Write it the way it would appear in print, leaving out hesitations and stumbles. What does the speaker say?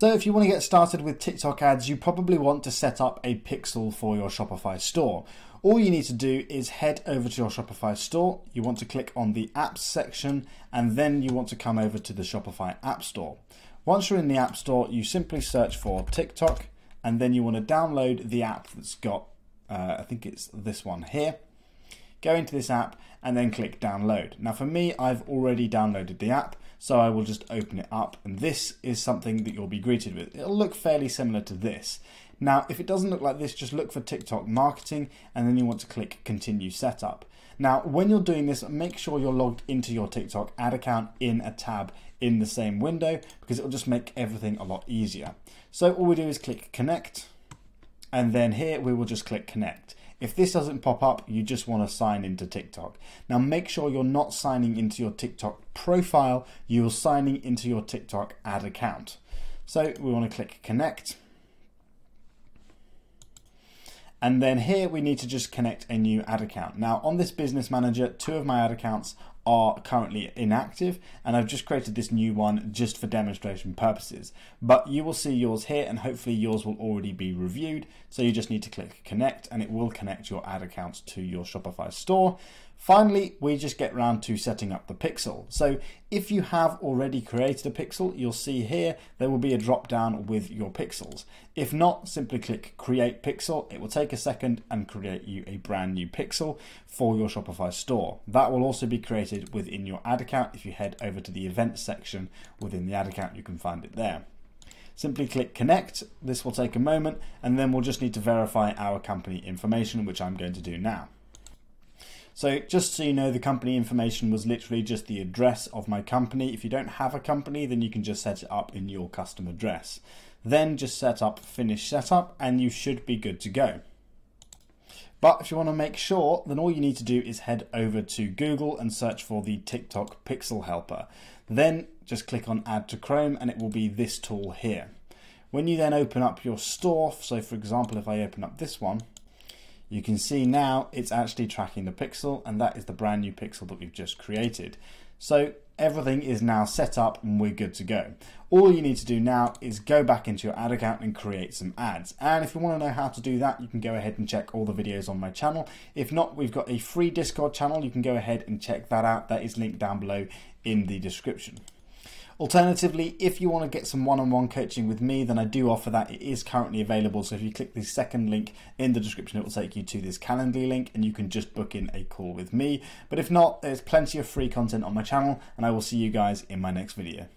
So if you want to get started with TikTok ads, you probably want to set up a pixel for your Shopify store. All you need to do is head over to your Shopify store. You want to click on the apps section, and then you want to come over to the Shopify app store. Once you're in the app store, you simply search for TikTok, and then you want to download the app that's got, I think it's this one here. Go into this app and then click download. Now for me, I've already downloaded the app, so I will just open it up, and this is something that you'll be greeted with. It'll look fairly similar to this. Now, if it doesn't look like this, just look for TikTok marketing, and then you want to click continue setup. Now, when you're doing this, make sure you're logged into your TikTok ad account in a tab in the same window, because it'll just make everything a lot easier. So all we do is click connect, and then here we will just click connect. If this doesn't pop up, you just want to sign into TikTok. Now make sure you're not signing into your TikTok profile, you're signing into your TikTok ad account. So we want to click connect. And then here we need to just connect a new ad account. Now on this business manager, two of my ad accounts are currently inactive, and I've just created this new one just for demonstration purposes. But you will see yours here, and hopefully yours will already be reviewed. So you just need to click connect, and it will connect your ad accounts to your Shopify store. Finally, we just get round to setting up the pixel. So if you have already created a pixel, you'll see here there will be a drop down with your pixels. If not, simply click create pixel. It will take a second and create you a brand new pixel for your Shopify store. That will also be created within your ad account. If you head over to the events section within the ad account, you can find it there. Simply click connect. This will take a moment, and then we'll just need to verify our company information, which I'm going to do now. So just so you know, the company information was literally just the address of my company. If you don't have a company, then you can just set it up in your custom address. Then just set up finish setup, and you should be good to go. But if you want to make sure, then all you need to do is head over to Google and search for the TikTok Pixel Helper. Then just click on Add to Chrome, and it will be this tool here. When you then open up your store, so for example, if I open up this one, you can see now it's actually tracking the pixel, and that is the brand new pixel that we've just created. So everything is now set up, and we're good to go. All you need to do now is go back into your ad account and create some ads. And if you want to know how to do that, you can go ahead and check all the videos on my channel. If not, we've got a free Discord channel. You can go ahead and check that out. That is linked down below in the description. Alternatively, if you want to get some one-on-one coaching with me, then I do offer that. It is currently available. So if you click the second link in the description, it will take you to this Calendly link, and you can just book in a call with me. But if not, there's plenty of free content on my channel, and I will see you guys in my next video.